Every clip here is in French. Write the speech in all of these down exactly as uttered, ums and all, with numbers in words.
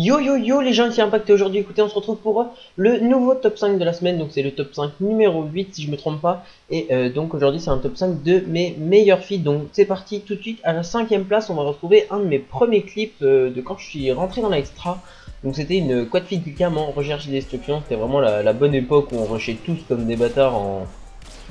Yo yo yo les gens, c'est Impacté aujourd'hui. Écoutez, on se retrouve pour le nouveau top cinq de la semaine. Donc c'est le top cinq numéro huit si je me trompe pas. Et euh, donc aujourd'hui c'est un top cinq de mes meilleurs feats. Donc c'est parti tout de suite. À la cinquième place on va retrouver un de mes premiers clips euh, de quand je suis rentré dans la extra. Donc c'était une quad feat du cam en recherche et destruction. C'était vraiment la, la bonne époque où on rushait tous comme des bâtards en,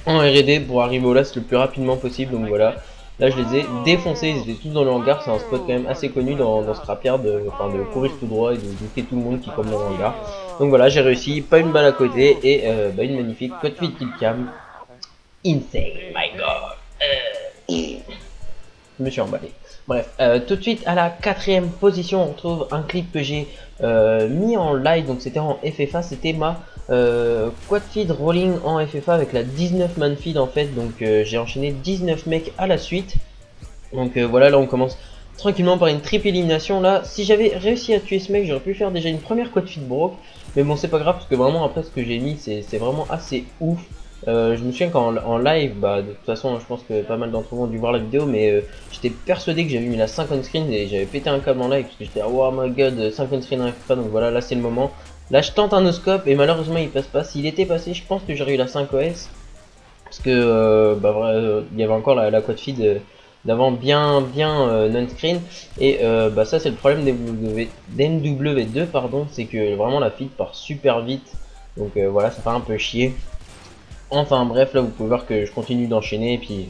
en R et D pour arriver au last le plus rapidement possible. Donc voilà. Là, je les ai défoncés, ils étaient tous dans le hangar. C'est un spot quand même assez connu dans, dans Scrapyard, de, enfin, de courir tout droit et de douter tout le monde qui comme dans le hangar. Donc voilà, j'ai réussi, pas une balle à côté et euh, bah, une magnifique quad feat killcam. Insane, my god. Euh... Je me suis emballé. Bref, euh, tout de suite à la quatrième position, on retrouve un clip que j'ai euh, mis en live. Donc c'était en F F A, c'était ma euh, quad feed rolling en F F A avec la dix-neuf man feed en fait. Donc euh, j'ai enchaîné dix-neuf mecs à la suite. Donc euh, voilà, là on commence tranquillement par une triple élimination. Là, si j'avais réussi à tuer ce mec, j'aurais pu faire déjà une première quad feed broke. Mais bon, c'est pas grave parce que vraiment après ce que j'ai mis, c'est vraiment assez ouf. Euh, je me souviens qu'en en live, bah, de toute façon je pense que pas mal d'entre vous ont dû voir la vidéo, mais euh, j'étais persuadé que j'avais mis la cinq on screen et j'avais pété un câble en live parce que j'étais oh my god, cinq on screen n'arrive pas. Donc voilà, là c'est le moment. Là je tente un no-scope et malheureusement il passe pas. S'il était passé, je pense que j'aurais eu la cinq O S parce que euh, bah, euh, il y avait encore la, la quad feed euh, d'avant bien bien euh, non-screen et euh, bah ça c'est le problème des M W deux, pardon, c'est que vraiment la feed part super vite, donc euh, voilà, ça fait un peu chier. Enfin bref, là vous pouvez voir que je continue d'enchaîner et puis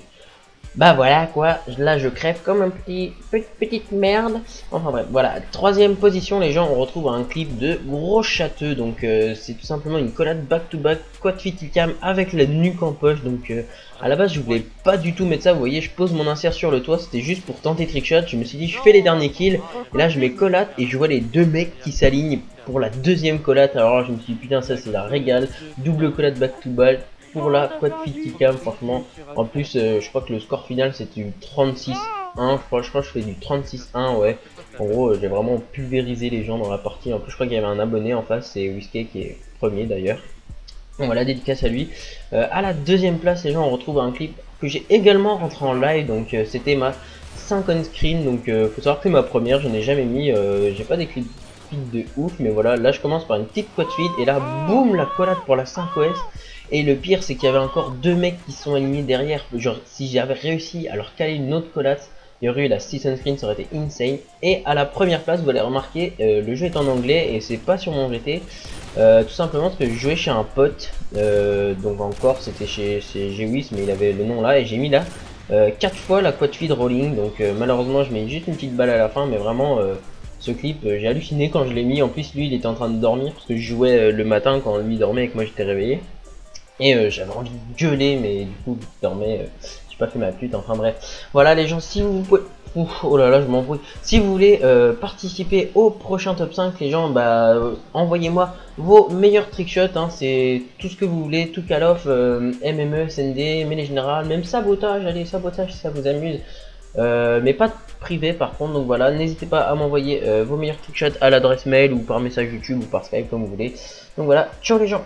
bah voilà quoi, là je crève comme un petit petite merde. Enfin bref, voilà, troisième position les gens, on retrouve un clip de gros châteux. Donc euh, c'est tout simplement une collab back to back quad feat killcam avec la nuque en poche. Donc euh, à la base je voulais pas du tout mettre ça, vous voyez je pose mon insert sur le toit, c'était juste pour tenter trickshot. Je me suis dit je fais les derniers kills et là je mets collab et je vois les deux mecs qui s'alignent pour la deuxième collab. Alors là, je me suis dit putain ça c'est la régale, double collab back to back pour la quad feat killcam, franchement. En plus euh, je crois que le score final c'est du trente-six un, je crois, je crois que je fais du trente-six un, ouais. En gros euh, j'ai vraiment pulvérisé les gens dans la partie. En plus je crois qu'il y avait un abonné en face, c'est Whiskey qui est premier d'ailleurs. Donc voilà, dédicace à lui. Euh, à la deuxième place les gens, on retrouve un clip que j'ai également rentré en live. Donc euh, c'était ma cinq on screen, donc euh, faut savoir que c'est ma première, je n'ai jamais mis, euh, j'ai pas des clips de ouf, mais voilà, là je commence par une petite quad feed et là boum la collab pour la cinq O S. Et le pire c'est qu'il y avait encore deux mecs qui sont alignés derrière. Genre si j'avais réussi à leur caler une autre collab, il y aurait eu la six on screen, ça aurait été insane. Et à la première place vous allez remarquer, euh, le jeu est en anglais et c'est pas sur mon G T, euh, tout simplement parce que je jouais chez un pote, euh, donc encore c'était chez, chez G W I S, mais il avait le nom là et j'ai mis là euh, quatre fois la quad feed rolling. Donc euh, malheureusement je mets juste une petite balle à la fin, mais vraiment euh, ce clip, euh, j'ai halluciné quand je l'ai mis. En plus lui il était en train de dormir parce que je jouais euh, le matin quand lui dormait et que moi j'étais réveillé. Et euh, j'avais envie de gueuler, mais du coup je dormais, euh, j'ai pas fait ma pute, enfin bref. Voilà les gens, si vous pouvez... Ouf, oh là là je m'embrouille. Si vous voulez euh, participer au prochain top cinq les gens, bah euh, envoyez-moi vos meilleurs trickshots, hein, c'est tout ce que vous voulez, tout call off, euh, M M E, S N D, mêlée générale, même sabotage, allez sabotage si ça vous amuse. Euh, mais pas privé par contre, donc voilà, n'hésitez pas à m'envoyer euh, vos meilleurs trickshots à l'adresse mail ou par message YouTube ou par Skype comme vous voulez. Donc voilà, ciao les gens.